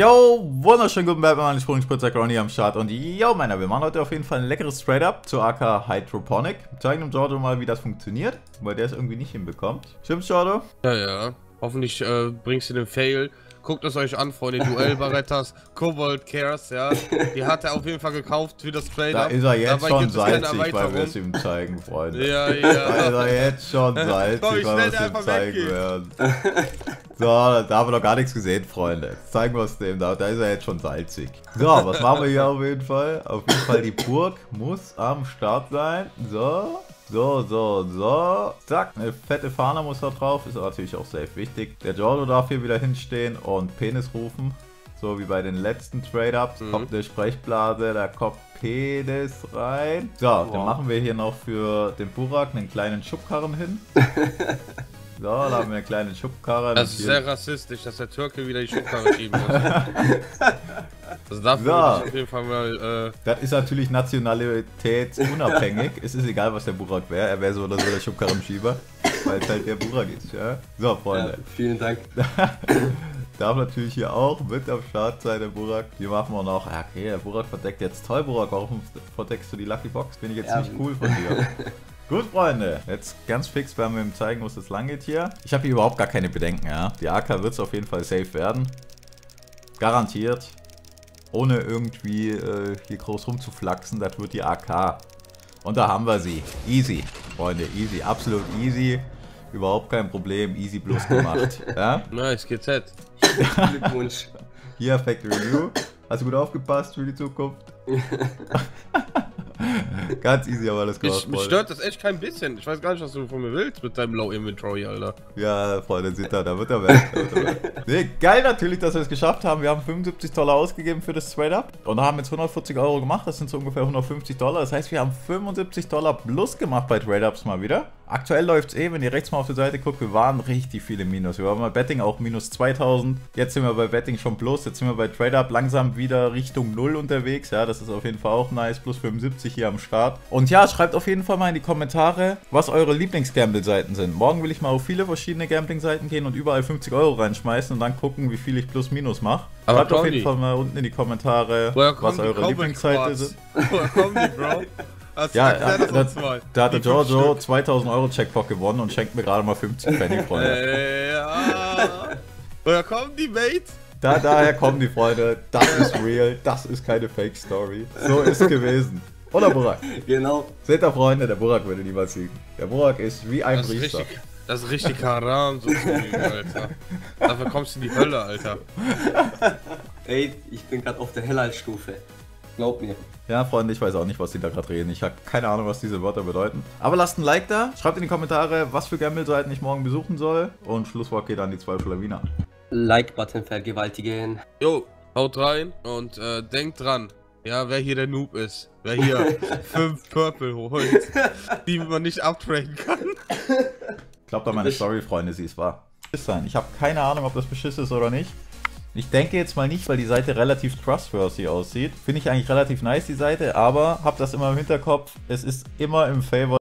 Yo, wunderschönen guten Tag, mein Sprungspritzer Crony am Start und yo, meiner, wir machen heute auf jeden Fall ein leckeres Trade-up zur AK Hydroponic. Zeigen dem Jordo mal, wie das funktioniert, weil der es irgendwie nicht hinbekommt. Stimmt's, Jordo? Ja, ja. Hoffentlich bringst du den Fail. Guckt es euch an, Freunde, Duell Barettas, Kobold Cares, ja. Die hat er auf jeden Fall gekauft für das Trade-up. Da ist er jetzt schon salzig, weil wir es ihm zeigen, Freunde. Ja, ja. Da ist er jetzt schon salzig, weil wir es ihm zeigen werden. So, da haben wir noch gar nichts gesehen, Freunde. Jetzt zeigen wir es dem, da ist er jetzt schon salzig. So, was machen wir hier auf jeden Fall? Auf jeden Fall, die Burg muss am Start sein. So. So. Zack, eine fette Fahne muss da drauf. Ist natürlich auch safe wichtig. Der Jordo darf hier wieder hinstehen und Penis rufen. So wie bei den letzten Trade-Ups. Kommt eine Sprechblase, da kommt Penis rein. So, dann machen wir hier noch für den Burak einen kleinen Schubkarren hin. So, da haben wir einen kleinen Schubkarren. Das ist sehr rassistisch, dass der Türke wieder die Schubkarre schieben muss. Das darf man auf jeden Fall mal. Das ist natürlich nationalitätsunabhängig. Es ist egal, was der Burak wäre. Er wäre so oder so der Schubkarrenschieber, weil es halt der Burak ist. Ja? So, Freunde. Ja, vielen Dank. Darf natürlich hier auch mit am Start sein, der Burak. Hier machen wir noch. Okay, der Burak verdeckt jetzt. Toll, Burak, warum verdeckst du die Lucky Box? Bin ich jetzt nicht cool von dir. Gut, Freunde, jetzt ganz fix werden wir ihm zeigen, wo es lang geht hier. Ich habe hier überhaupt gar keine Bedenken, ja. Die AK wird es auf jeden Fall safe werden. Garantiert. Ohne irgendwie hier groß rumzuflaxen, das wird die AK. Und da haben wir sie. Easy, Freunde, easy, absolut easy. Überhaupt kein Problem, easy bloß gemacht. Ja? Nice, GZ. Glückwunsch. Hier, Factory Review. Hast du gut aufgepasst für die Zukunft? Ganz easy, aber das gemacht. Mich stört das echt kein bisschen. Ich weiß gar nicht, was du von mir willst mit deinem Low Inventory, Alter. Ja, Freunde, seht ihr, da wird er weg. Nee, geil natürlich, dass wir es geschafft haben. Wir haben $75 ausgegeben für das Trade-Up und haben jetzt 140 € gemacht. Das sind so ungefähr $150. Das heißt, wir haben $75 plus gemacht bei Trade-Ups mal wieder. Aktuell läuft es wenn ihr rechts mal auf die Seite guckt, wir waren richtig viele Minus. Wir waren bei Betting auch minus 2000. Jetzt sind wir bei Betting schon plus. Jetzt sind wir bei Trade-Up langsam wieder Richtung 0 unterwegs. Ja, das ist auf jeden Fall auch nice. Plus 75 hier am Start. Und ja, schreibt auf jeden Fall mal in die Kommentare, was eure Lieblings-Gamble-Seiten sind. Morgen will ich mal auf viele verschiedene Gambling-Seiten gehen und überall 50 € reinschmeißen und dann gucken, wie viel ich plus minus mache. Schreibt auf jeden Fall mal unten in die Kommentare, was eure Lieblingsseite sind. Woher kommen die, Bro? Ja, da hat der Giorgio 2000 € Checkpot gewonnen und schenkt mir gerade mal 50 Pfennig, Freunde. Ja. Woher kommen die, Mate? Daher kommen die, Freunde. Das ist real. Das ist keine Fake-Story. So ist es gewesen. Oder, Burak? Genau. Seht ihr, Freunde, der Burak würde niemals liegen. Der Burak ist wie ein Priester. Das ist richtig Haram, so zu liegen, Alter. Dafür kommst du in die Hölle, Alter. Ey, ich bin gerade auf der Hellal-Stufe. Glaubt mir. Ja, Freunde, ich weiß auch nicht, was die da gerade reden. Ich habe keine Ahnung, was diese Wörter bedeuten. Aber lasst ein Like da, schreibt in die Kommentare, was für Gamble-Seiten ich morgen besuchen soll. Und Schlusswort geht an die Zweifelawiner. Like-Button vergewaltigen. Jo, haut rein und denkt dran. Ja, wer hier der Noob ist. Wer hier 5 Purple holt, die man nicht uptraden kann. Glaubt an meine Story, Freunde, sie ist wahr. Ich habe keine Ahnung, ob das Beschiss ist oder nicht. Ich denke jetzt mal nicht, weil die Seite relativ trustworthy aussieht. Finde ich eigentlich relativ nice, die Seite, aber hab das immer im Hinterkopf. Es ist immer im Favor.